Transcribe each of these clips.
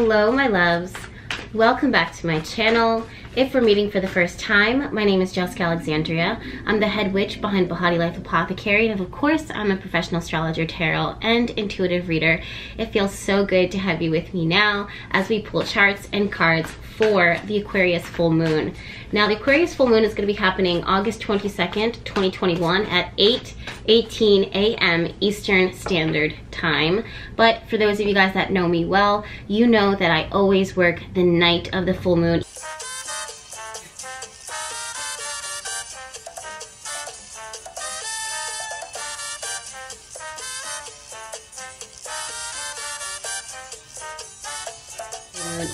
Hello, my loves. Welcome back to my channel. If we're meeting for the first time, my name is Jessica Alexandria. I'm the head witch behind Behati Life Apothecary, and of course, I'm a professional astrologer, tarot, and intuitive reader. It feels so good to have you with me now as we pull charts and cards for the Aquarius full moon. Now, the Aquarius full moon is going to be happening August 22nd, 2021 at 8:18 a.m. Eastern Standard Time. But for those of you guys that know me well, you know that I always work the night of the full moon.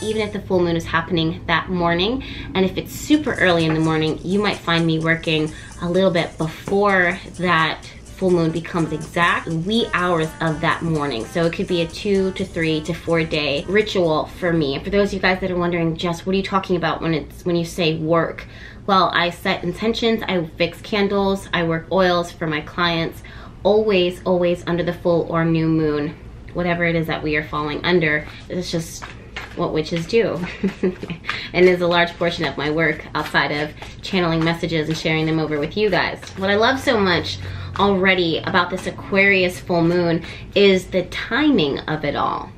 Even if the full moon is happening that morning, and if it's super early in the morning, you might find me working a little bit before that full moon becomes exact, wee hours of that morning. So it could be a 2 to 3 to 4 day ritual for me. And for those of you guys that are wondering, Jess, what are you talking about when you say work? Well, I set intentions, I fix candles, I work oils for my clients, always, always under the full or new moon, whatever it is that we are falling under. It's just what witches do and is a large portion of my work outside of channeling messages and sharing them over with you guys. What I love so much already about this Aquarius full moon is the timing of it all.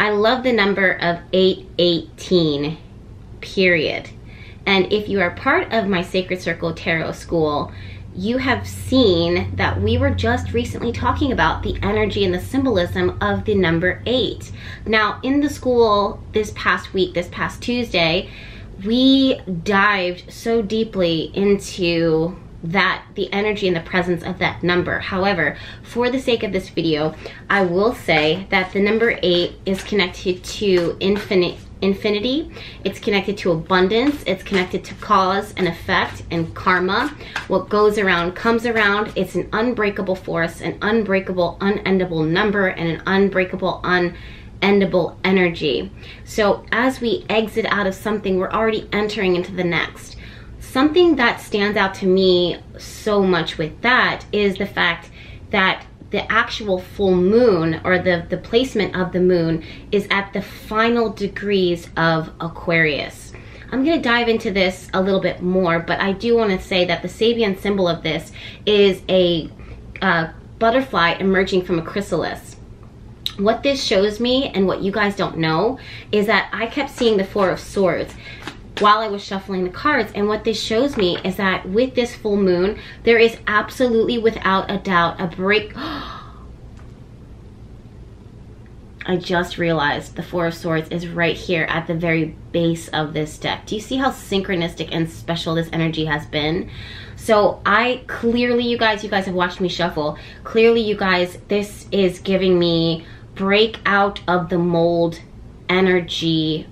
I love the number of 8:18 period. And if you are part of my Sacred Circle Tarot School, you have seen that we were just recently talking about the energy and the symbolism of the number 8. Now, in the school this past week, this past Tuesday, we dived so deeply into that, the energy and the presence of that number. However, for the sake of this video, I will say that the number 8 is connected to infinity, it's connected to abundance, it's connected to cause and effect and karma. What goes around comes around. It's an unbreakable force, an unbreakable, unendable number, and an unbreakable, unendable energy. So as we exit out of something, we're already entering into the next. Something that stands out to me so much with that is the fact that the actual full moon, or the placement of the moon, is at the final degrees of Aquarius. I'm gonna dive into this a little bit more, but I do wanna say that the Sabian symbol of this is a butterfly emerging from a chrysalis. What this shows me, and what you guys don't know, is that I kept seeing the Four of Swords while I was shuffling the cards, and what this shows me is that with this full moon, there is absolutely, without a doubt, a break. I just realized the Four of Swords is right here at the very base of this deck. Do you see how synchronistic and special this energy has been? So I clearly, you guys have watched me shuffle. Clearly, you guys, this is giving me break out of the mold energy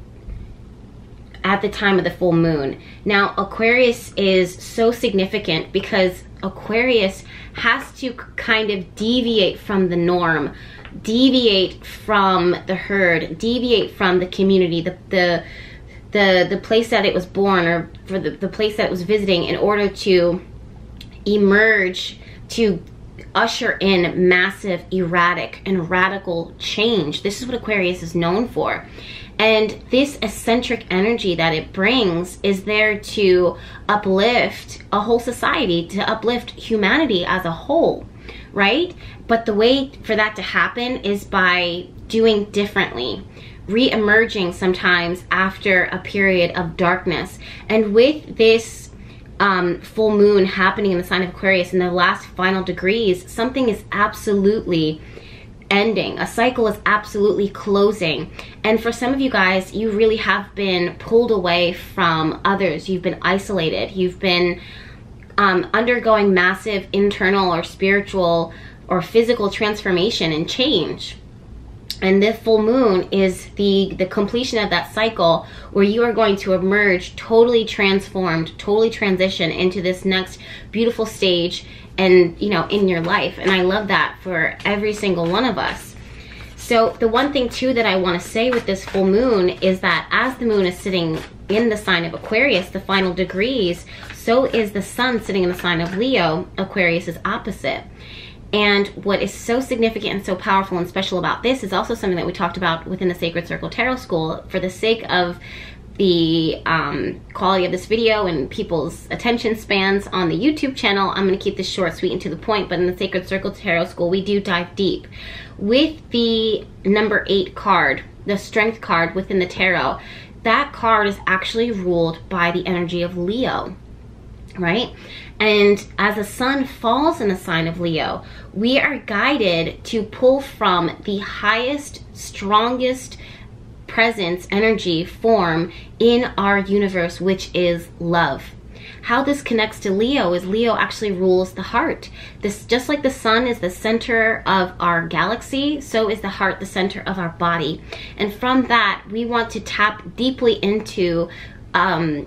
at the time of the full moon. Now, Aquarius is so significant because Aquarius has to kind of deviate from the norm, deviate from the herd, deviate from the community, the place that it was born, or for the place that it was visiting, in order to emerge, to usher in massive, erratic, and radical change. This is what Aquarius is known for. And this eccentric energy that it brings is there to uplift a whole society, to uplift humanity as a whole, right? But the way for that to happen is by doing differently, re-emerging sometimes after a period of darkness. And with this full moon happening in the sign of Aquarius in the last final degrees, something is absolutely ending. A cycle is absolutely closing. And for some of you guys, you really have been pulled away from others. You've been isolated. You've been undergoing massive internal or spiritual or physical transformation and change. And this full moon is the completion of that cycle, where you are going to emerge totally transformed, totally transition into this next beautiful stage, and you know, in your life. And I love that for every single one of us. So the one thing too that I want to say with this full moon is that as the moon is sitting in the sign of Aquarius, the final degrees, so is the sun sitting in the sign of Leo, Aquarius's opposite. And what is so significant and so powerful and special about this is also something that we talked about within the Sacred Circle Tarot School. For the sake of the quality of this video and people's attention spans on the YouTube channel, I'm going to keep this short, sweet, and to the point. But in the Sacred Circle Tarot School, we do dive deep. With the number 8 card, the Strength card within the tarot, that card is actually ruled by the energy of Leo, right? And as the sun falls in the sign of Leo, we are guided to pull from the highest, strongest presence, energy, form in our universe, which is love. How this connects to Leo is Leo actually rules the heart. This, just like the sun is the center of our galaxy, so is the heart the center of our body. And from that, we want to tap deeply into a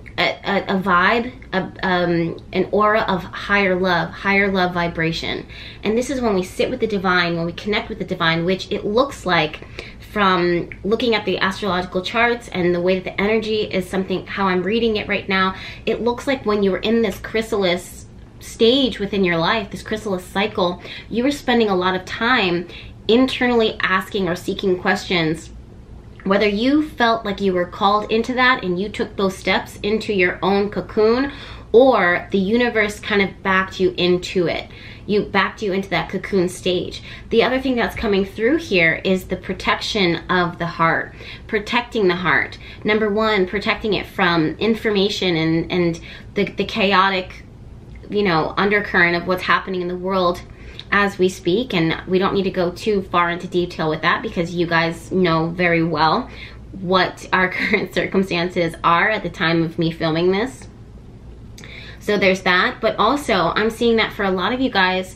vibe, an aura of higher love vibration. And this is when we sit with the divine, when we connect with the divine, which it looks like from looking at the astrological charts and the way that the energy is something, how I'm reading it right now, it looks like when you were in this chrysalis stage within your life, this chrysalis cycle, you were spending a lot of time internally asking or seeking questions. Whether you felt like you were called into that and you took those steps into your own cocoon, or the universe kind of backed you into it. You backed you into that cocoon stage. The other thing that's coming through here is the protection of the heart, protecting the heart. Number one, protecting it from information and the chaotic, you know, undercurrent of what's happening in the world as we speak, and we don't need to go too far into detail with that because you guys know very well what our current circumstances are at the time of me filming this. So there's that, but also I'm seeing that for a lot of you guys,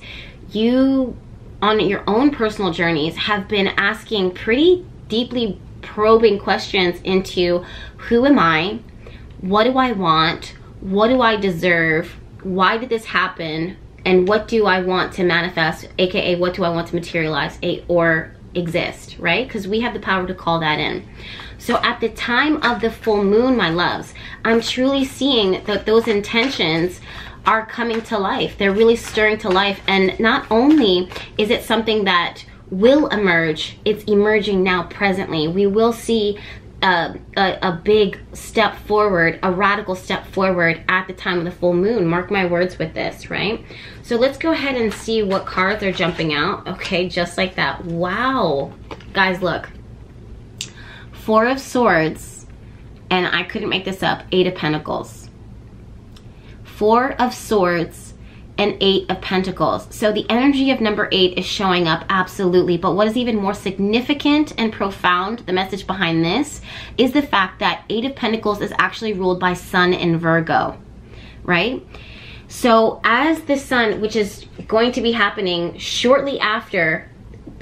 you on your own personal journeys have been asking pretty deeply probing questions into who am I, what do I want, what do I deserve, why did this happen, and what do I want to manifest, aka what do I want to materialize or exist, right? Because we have the power to call that in. So at the time of the full moon, my loves, I'm truly seeing that those intentions are coming to life. They're really stirring to life. And not only is it something that will emerge, it's emerging now presently. We will see a big step forward, a radical step forward at the time of the full moon. Mark my words with this, right? So let's go ahead and see what cards are jumping out. Okay, just like that. Wow. Guys, look. Four of Swords, and I couldn't make this up, Eight of Pentacles. Four of Swords and Eight of Pentacles. So the energy of number 8 is showing up, absolutely. But what is even more significant and profound, the message behind this, is the fact that Eight of Pentacles is actually ruled by Sun in Virgo, right? So as the Sun, which is going to be happening shortly after,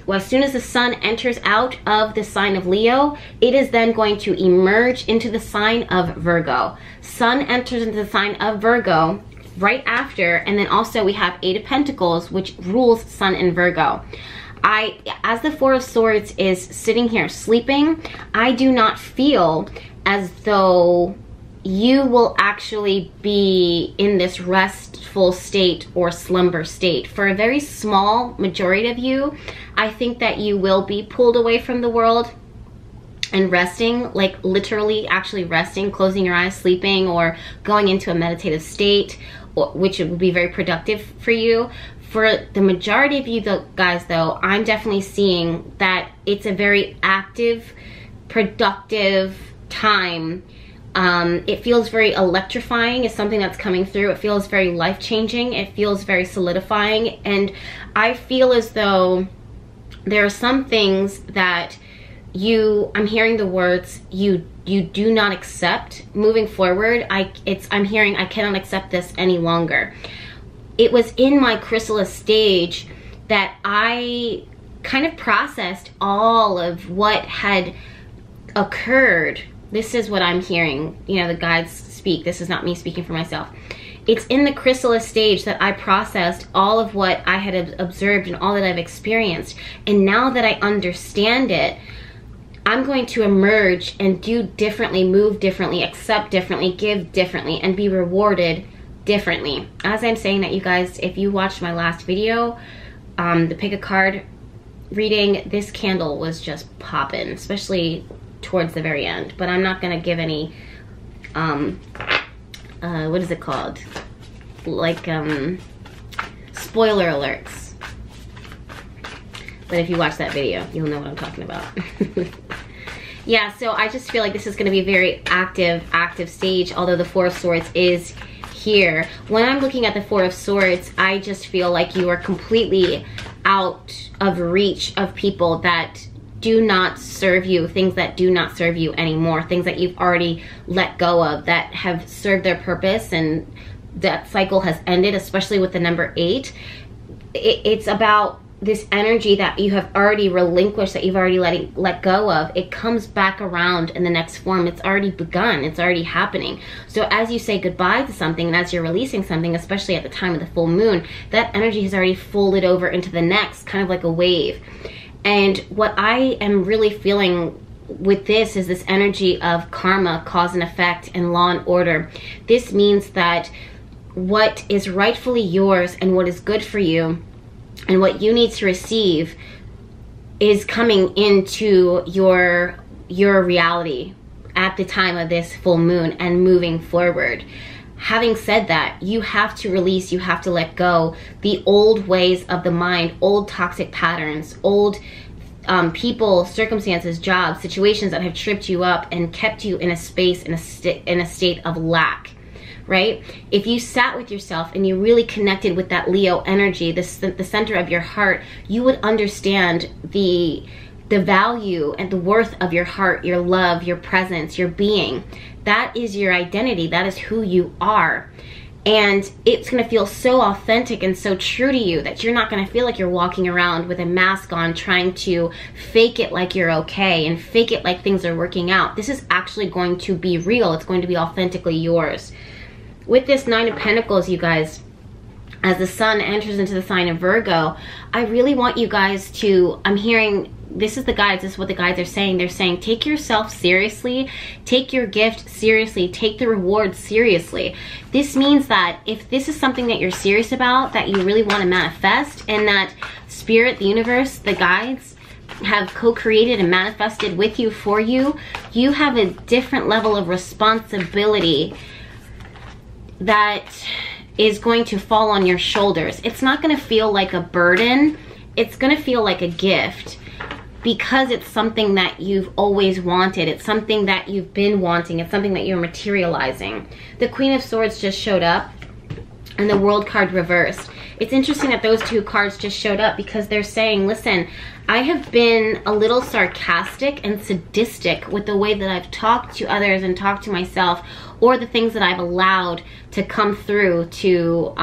well, as soon as the Sun enters out of the sign of Leo, it is then going to emerge into the sign of Virgo. Sun enters into the sign of Virgo right after, and then also we have Eight of Pentacles, which rules Sun in Virgo. As the Four of Swords is sitting here sleeping, I do not feel as though you will actually be in this restful state or slumber state. For a very small majority of you, I think that you will be pulled away from the world and resting, like literally actually resting, closing your eyes, sleeping, or going into a meditative state, which would be very productive for you. For the majority of you guys though, I'm definitely seeing that it's a very active, productive time. It feels very electrifying is something that's coming through. It feels very life-changing. It feels very solidifying. And I feel as though there are some things that I'm hearing the words you do not accept moving forward. I'm hearing I cannot accept this any longer. It was in my chrysalis stage that I kind of processed all of what had occurred. This is what I'm hearing, you know, the guides speak. This is not me speaking for myself. It's in the chrysalis stage that I processed all of what I had observed and all that I've experienced. And now that I understand it, I'm going to emerge and do differently, move differently, accept differently, give differently, and be rewarded differently. As I'm saying that, you guys, if you watched my last video, the pick a card reading, this candle was just popping, especially towards the very end. But I'm not gonna give any what is it called, like spoiler alerts, but if you watch that video you'll know what I'm talking about. Yeah, so I just feel like this is going to be a very active stage, although the Four of Swords is here. When I'm looking at the Four of Swords, I just feel like you are completely out of reach of people that do not serve you, things that do not serve you anymore, things that you've already let go of, that have served their purpose, and that cycle has ended, especially with the number 8. It's about this energy that you have already relinquished, that you've already let go of. It comes back around in the next form. It's already begun. It's already happening. So as you say goodbye to something, and as you're releasing something, especially at the time of the full moon, that energy has already folded over into the next, kind of like a wave. And what I am really feeling with this is this energy of karma, cause and effect, and law and order. This means that what is rightfully yours and what is good for you and what you need to receive is coming into your reality at the time of this full moon and moving forward. Having said that, you have to release, you have to let go the old ways of the mind, old toxic patterns, old people, circumstances, jobs, situations that have tripped you up and kept you in a space, in a state of lack. Right? If you sat with yourself and you really connected with that Leo energy, the center of your heart, you would understand the value and the worth of your heart, your love, your presence, your being. That is your identity. That is who you are. And it's going to feel so authentic and so true to you that you're not going to feel like you're walking around with a mask on trying to fake it like you're okay and fake it like things are working out. This is actually going to be real. It's going to be authentically yours. With this Nine of Pentacles, you guys, as the sun enters into the sign of Virgo, I really want you guys to, I'm hearing, this is the guides, this is what the guides are saying. They're saying, take yourself seriously, take your gift seriously, take the reward seriously. This means that if this is something that you're serious about, that you really want to manifest, and that spirit, the universe, the guides, have co-created and manifested with you, for you, you have a different level of responsibility that is going to fall on your shoulders. It's not going to feel like a burden. It's going to feel like a gift, because it's something that you've always wanted. It's something that you've been wanting. It's something that you're materializing. The Queen of Swords just showed up, and the World card reversed. It's interesting that those two cards just showed up, because they're saying, listen, I have been a little sarcastic and sadistic with the way that I've talked to others and talked to myself, or the things that I've allowed to come through to,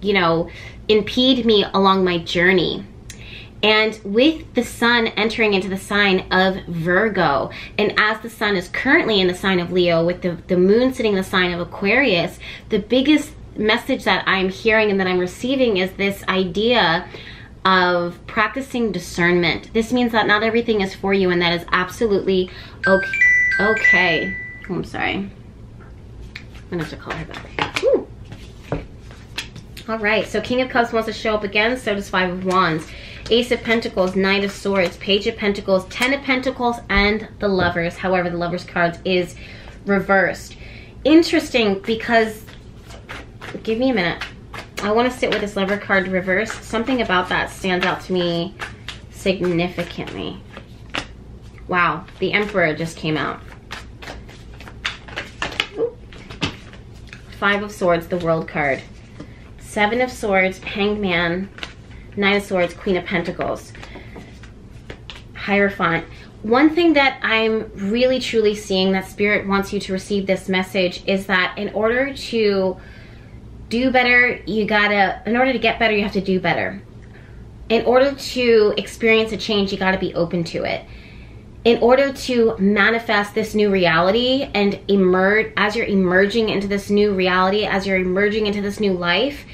you know, impede me along my journey. And with the sun entering into the sign of Virgo, and as the sun is currently in the sign of Leo, with the moon sitting in the sign of Aquarius, the biggest message that I'm hearing and that I'm receiving is this idea of practicing discernment. This means that not everything is for you, and that is absolutely okay. Oh, I'm sorry. I'm gonna have to call her back. Ooh. All right, so King of Cups wants to show up again, so does Five of Wands, Ace of Pentacles, Knight of Swords, Page of Pentacles, Ten of Pentacles, and the Lovers. However, the Lovers cards is reversed. Interesting, because, give me a minute. I want to sit with this Lover card reversed. Something about that stands out to me significantly. Wow, the Emperor just came out. Ooh. Five of Swords, the World card. Seven of Swords, Hanged Man, Nine of Swords, Queen of Pentacles, Hierophant. One thing that I'm really truly seeing that Spirit wants you to receive this message is that in order to do better, in order to get better, you have to do better. In order to experience a change, you gotta be open to it. In order to manifest this new reality and emerge, as you're emerging into this new reality, as you're emerging into this new life,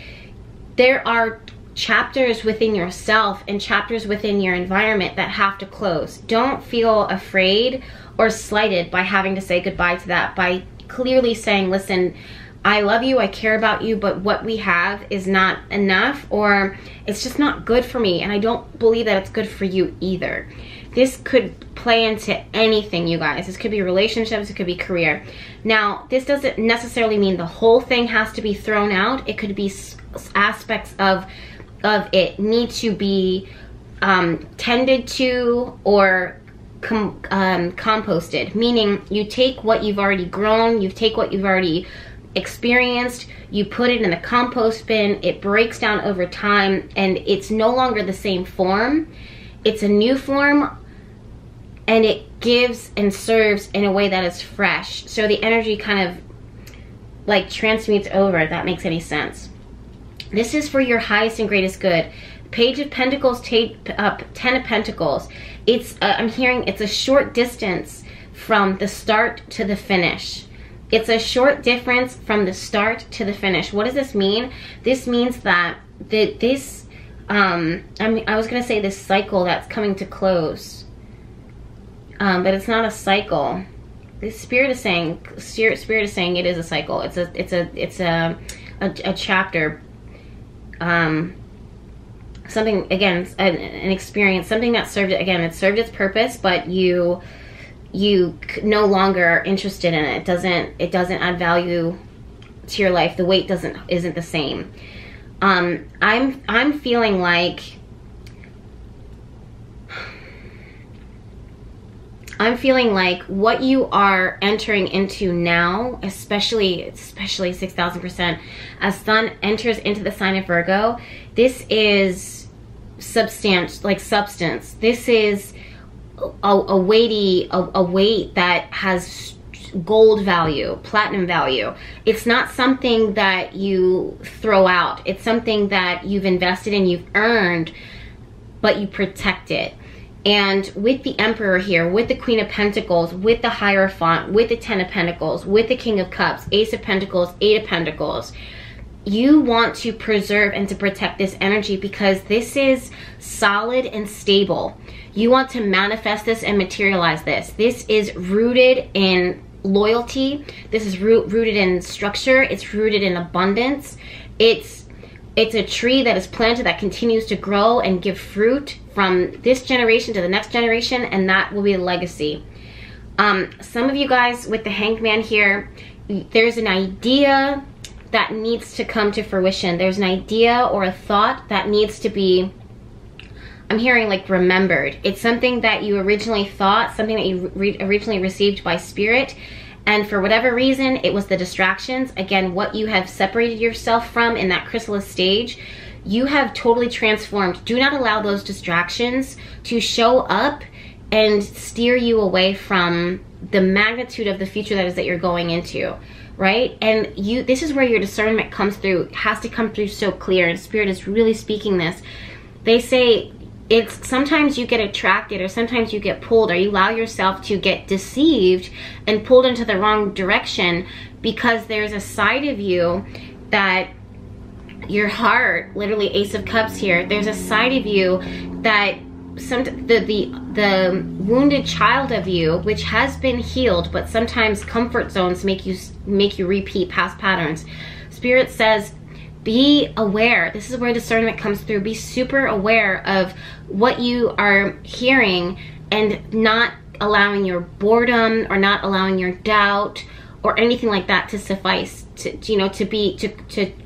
there are chapters within yourself and chapters within your environment that have to close. Don't feel afraid or slighted by having to say goodbye to that, by clearly saying, listen, I love you, I care about you, but what we have is not enough, or it's just not good for me, and I don't believe that it's good for you either. This could play into anything, you guys. This could be relationships, it could be career. Now, this doesn't necessarily mean the whole thing has to be thrown out. It could be aspects of it need to be tended to or composted, meaning you take what you've already grown, you take what you've already experienced, you put it in the compost bin, it breaks down over time, and it's no longer the same form. It's a new form, and it gives and serves in a way that is fresh. So the energy kind of like transmutes over, if that makes any sense. This is for your highest and greatest good. Page of Pentacles, Ten of Pentacles. It's I'm hearing it's a short distance from the start to the finish. It's a short difference from the start to the finish. What does this mean? This means that this I was gonna say this cycle that's coming to close, but it's not a cycle. The spirit is saying, it is a cycle. It's a chapter. Something again, an experience, something that served it again. It served its purpose, but you no longer are interested in it. It doesn't add value to your life. The weight isn't the same. I'm feeling like what you are entering into now, especially 6,000%, as Sun enters into the sign of Virgo, this is substance. This is a weight that has gold value, platinum value. It's not something that you throw out. It's something that you've invested in, you've earned, but you protect it. And with the Emperor here, with the Queen of Pentacles, with the Hierophant, with the Ten of Pentacles, with the King of Cups, Ace of Pentacles, Eight of Pentacles, you want to preserve and to protect this energy because this is solid and stable. You want to manifest this and materialize this. This is rooted in loyalty. This is rooted in structure. It's rooted in abundance. It's a tree that is planted that continues to grow and give fruit from this generation to the next generation, and that will be a legacy. Some of you guys with the Hanged Man here, there's an idea that needs to come to fruition. There's an idea or a thought that needs to be, I'm hearing like remembered. It's something that you originally thought, something that you originally received by spirit, and for whatever reason, it was the distractions. Again, what you have separated yourself from in that chrysalis stage, you have totally transformed. Do not allow those distractions to show up and steer you away from the magnitude of the future that you're going into, right? And this is where your discernment comes through. It has to come through so clear, and Spirit is really speaking this. They say it's sometimes you get attracted, or sometimes you get pulled, or you allow yourself to get deceived and pulled into the wrong direction because there's a side of you that your heart, literally Ace of Cups here, there's a side of you that the wounded child of you, which has been healed, but sometimes comfort zones make you repeat past patterns. Spirit says, be aware. This is where discernment comes through. Be super aware of what you are hearing and not allowing your boredom or not allowing your doubt or anything like that to suffice to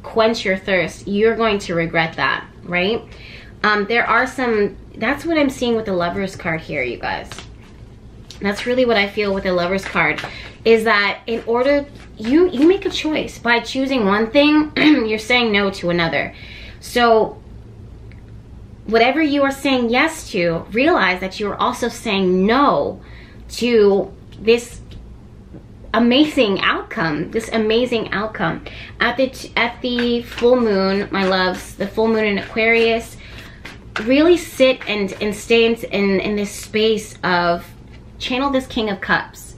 quench your thirst. You're going to regret that, right? There are some, that's what I'm seeing with the Lovers card here, you guys. That's really what I feel with the Lovers card, is that in order, you make a choice. By choosing one thing, you're saying no to another. So whatever you are saying yes to, realize that you are also saying no to this amazing outcome, At the full moon, my loves, the full moon in Aquarius, really sit and stay in this space of, channel this King of Cups.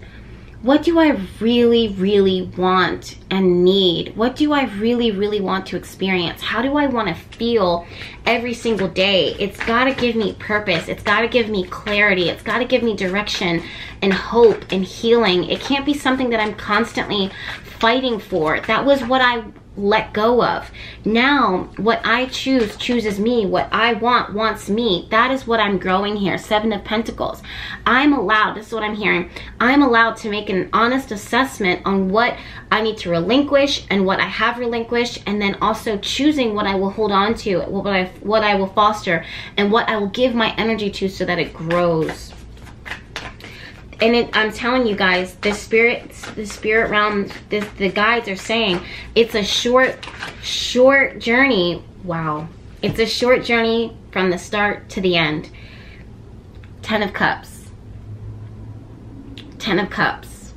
What do I really, really want and need? What do I really, really want to experience? How do I want to feel every single day? It's got to give me purpose. It's got to give me clarity. It's got to give me direction and hope and healing. It can't be something that I'm constantly fighting for. That was what I let go of. Now, what I choose chooses me. What I want wants me. That is what I'm growing here. Seven of Pentacles. I'm allowed, this is what I'm hearing, I'm allowed to make an honest assessment on what I need to relinquish and what I have relinquished, and then also choosing what I will hold on to, what I will foster, and what I will give my energy to so that it grows. And I'm telling you guys, the spirit realm, the guides are saying it's a short journey. Wow. It's a short journey from the start to the end. Ten of Cups. Ten of Cups.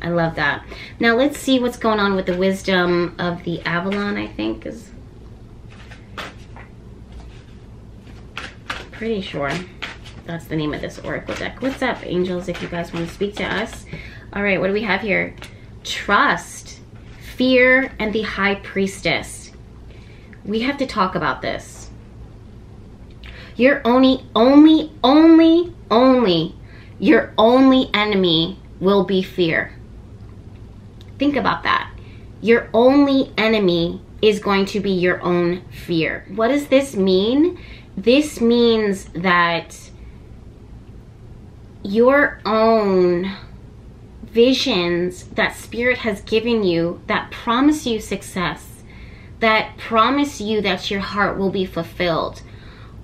I love that. Now let's see what's going on with the Wisdom of the Avalon, I think is. Pretty sure. That's the name of this oracle deck. What's up, angels, if you guys want to speak to us? All right, what do we have here? Trust, fear, and the High Priestess. We have to talk about this. Your only enemy will be fear. Think about that. Your only enemy is going to be your own fear. What does this mean? This means that your own visions that Spirit has given you that promise you success, that promise you that your heart will be fulfilled.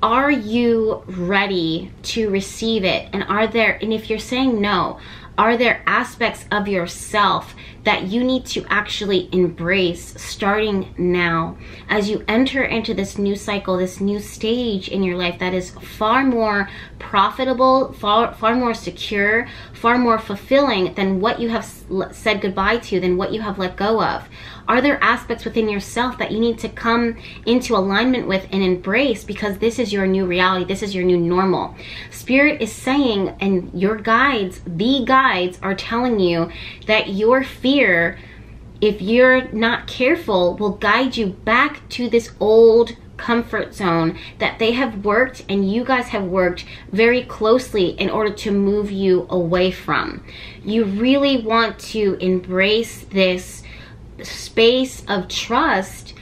Are you ready to receive it? And if you're saying no, are there aspects of yourself that you need to actually embrace starting now as you enter into this new cycle, this new stage in your life that is far more profitable, far more secure, far more fulfilling than what you have said goodbye to, than what you have let go of? Are there aspects within yourself that you need to come into alignment with and embrace, because this is your new reality, this is your new normal? Spirit is saying, and your guides, the guides are telling you that your fear, if you're not careful, will guide you back to this old comfort zone that they have worked and you guys have worked very closely in order to move you away from. You really want to embrace this space of trust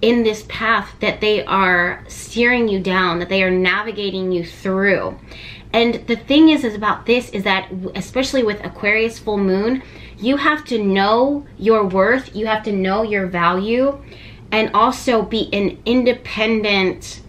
in this path that they are steering you down, that they are navigating you through. And the thing is about this is that, especially with Aquarius full moon, you have to know your worth, you have to know your value, and also be an independent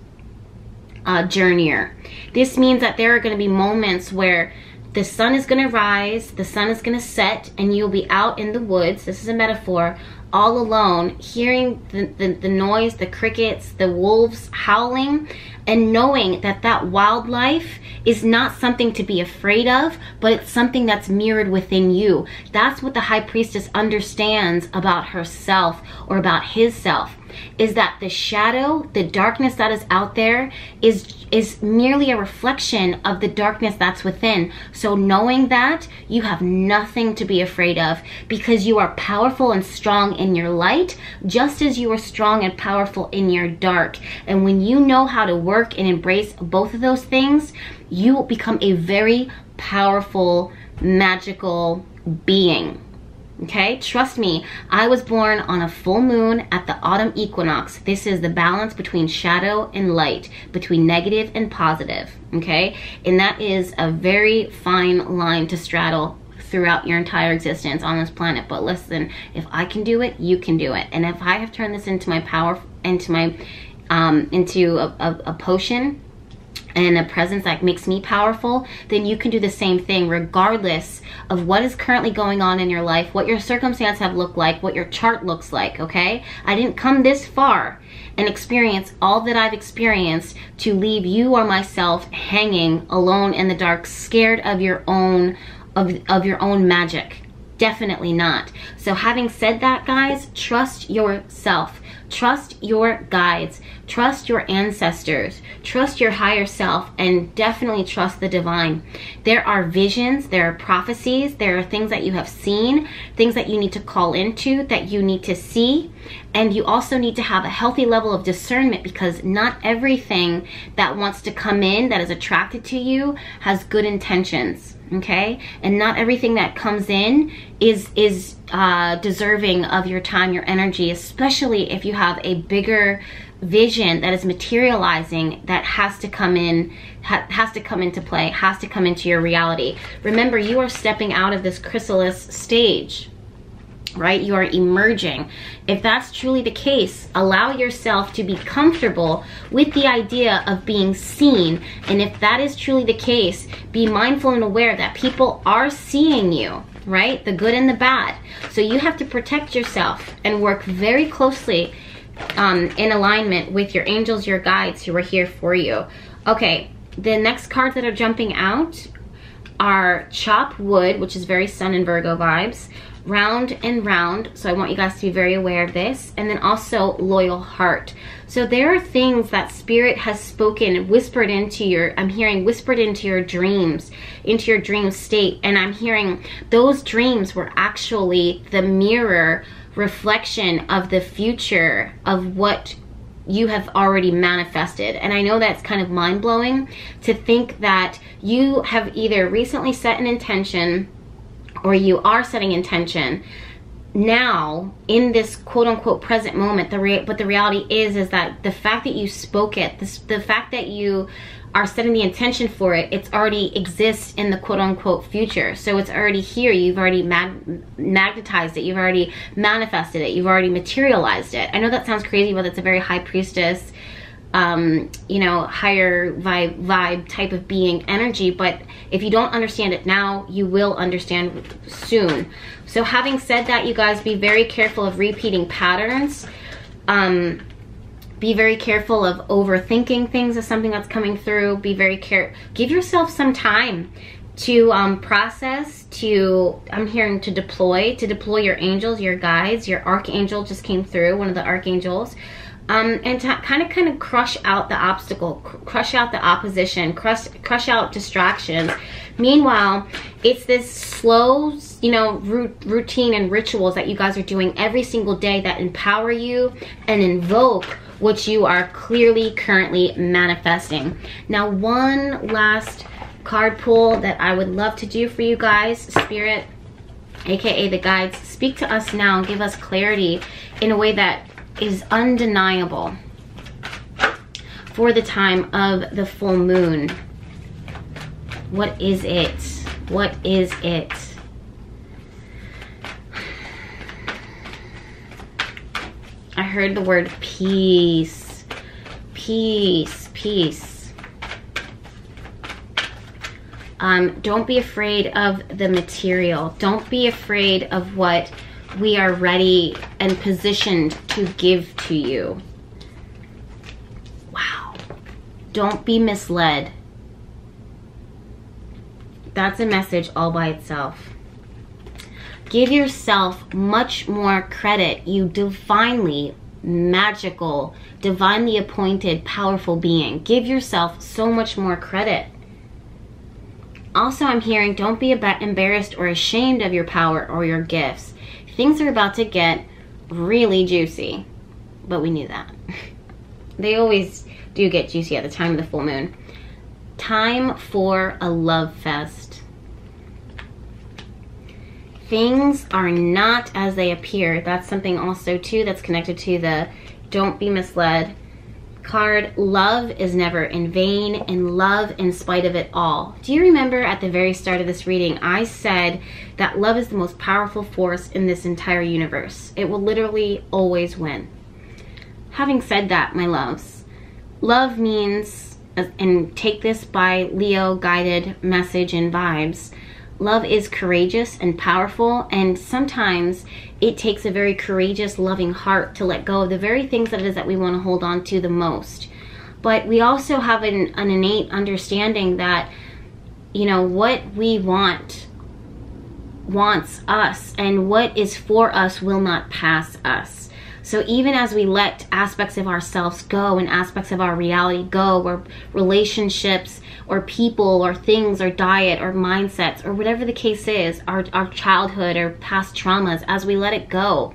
journeyer. This means that there are going to be moments where the sun is going to rise, the sun is going to set, and you'll be out in the woods, this is a metaphor, all alone, hearing the noise, the crickets, the wolves howling, and knowing that that wildlife is not something to be afraid of, but it's something that's mirrored within you. That's what the High Priestess understands about herself, or about his self, is that the shadow, the darkness that is out there is merely a reflection of the darkness that's within. So knowing that, you have nothing to be afraid of, because you are powerful and strong in your light, just as you are strong and powerful in your dark. And when you know how to work and embrace both of those things, you will become a very powerful, magical being. Okay, trust me, I was born on a full moon at the autumn equinox. This is the balance between shadow and light, between negative and positive, okay? And that is a very fine line to straddle throughout your entire existence on this planet. But listen, if I can do it, you can do it. And if I have turned this into my power, into a potion and a presence that makes me powerful, then you can do the same thing regardless of what is currently going on in your life, what your circumstance have looked like, what your chart looks like, okay? I didn't come this far and experience all that I've experienced to leave you or myself hanging alone in the dark, scared of your own magic. Definitely not. So having said that, guys, trust yourself. Trust your guides. Trust your ancestors. Trust your higher self, and definitely trust the divine. There are visions, there are prophecies, there are things that you have seen, things that you need to call into, that you need to see, and you also need to have a healthy level of discernment, because not everything that wants to come in, that is attracted to you, has good intentions. Okay? And not everything that comes in is deserving of your time, your energy, especially if you have a bigger vision that is materializing, that has to come in, has to come into play, has to come into your reality. Remember, you are stepping out of this chrysalis stage, right? You are emerging. If that's truly the case, allow yourself to be comfortable with the idea of being seen. And if that is truly the case, be mindful and aware that people are seeing you, right? The good and the bad. So you have to protect yourself and work very closely in alignment with your angels, your guides who are here for you. Okay, the next cards that are jumping out are Chop Wood, which is very Sun and Virgo vibes, Round and Round, so I want you guys to be very aware of this, and then also Loyal Heart. So there are things that Spirit has spoken, whispered into your, I'm hearing whispered into your dream state, and I'm hearing those dreams were actually the mirror reflection of the future of what you have already manifested. And I know that's kind of mind-blowing to think that you have either recently set an intention, or you are setting intention now in this quote-unquote present moment, but the reality is that the fact that you spoke it, the fact that you are setting the intention for it, it's already exists in the quote-unquote future. So it's already here. You've already magnetized it. You've already manifested it. You've already materialized it. I know that sounds crazy, but it's a very High Priestess, you know, higher vibe type of being energy. But if you don't understand it now, you will understand soon. So having said that, you guys, be very careful of repeating patterns. Be very careful of overthinking things as something that's coming through. Be very careful. Give yourself some time to process, to, I'm hearing to deploy your angels, your guides, your archangel just came through, one of the archangels. And to kind of crush out the obstacle, crush out the opposition, crush out distractions. Meanwhile, it's this slow, you know, routine and rituals that you guys are doing every single day that empower you and invoke what you are clearly currently manifesting. Now, one last card pull that I would love to do for you guys, Spirit, aka the guides, speak to us now and give us clarity in a way that is undeniable for the time of the full moon. What is it? What is it? I heard the word peace. Peace, peace. Don't be afraid of the material. Don't be afraid of what we are ready and positioned to give to you. Wow. Don't be misled. That's a message all by itself. Give yourself much more credit, you divinely magical, divinely appointed, powerful being. Give yourself so much more credit. Also, I'm hearing don't be embarrassed or ashamed of your power or your gifts. Things are about to get really juicy, but we knew that. They always do get juicy at the time of the full moon. Time for a love fest. Things are not as they appear. That's something also too that's connected to the don't be misled card. Love is never in vain, and love in spite of it all. Do you remember at the very start of this reading, I said that love is the most powerful force in this entire universe. It will literally always win. Having said that, my loves, love means, and take this by Leo guided message and vibes, love is courageous and powerful, and sometimes it takes a very courageous, loving heart to let go of the very things that it is that we want to hold on to the most. But we also have an innate understanding that, you know, what we want wants us, and what is for us will not pass us. So even as we let aspects of ourselves go and aspects of our reality go, or relationships or people or things or diet or mindsets or whatever the case is, our childhood or past traumas, as we let it go,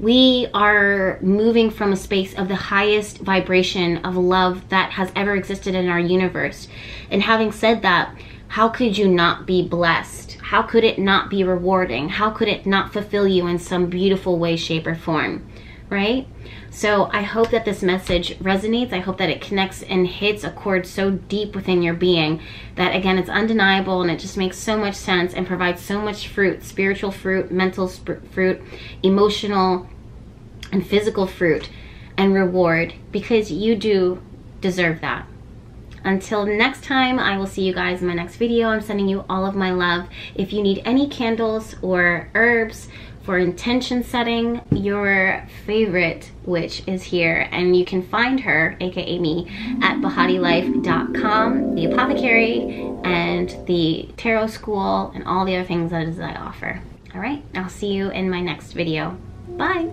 we are moving from a space of the highest vibration of love that has ever existed in our universe. And having said that, how could you not be blessed? How could it not be rewarding? How could it not fulfill you in some beautiful way, shape, or form, right? So I hope that this message resonates. I hope that it connects and hits a chord so deep within your being that, again, it's undeniable and it just makes so much sense and provides so much fruit, spiritual fruit, mental fruit, emotional and physical fruit and reward, because you do deserve that. Until next time, I will see you guys in my next video. I'm sending you all of my love. If you need any candles or herbs for intention setting, your favorite witch is here, and you can find her, aka me, at BehatiLife.com, the apothecary, and the tarot school, and all the other things that I offer. All right, I'll see you in my next video. Bye.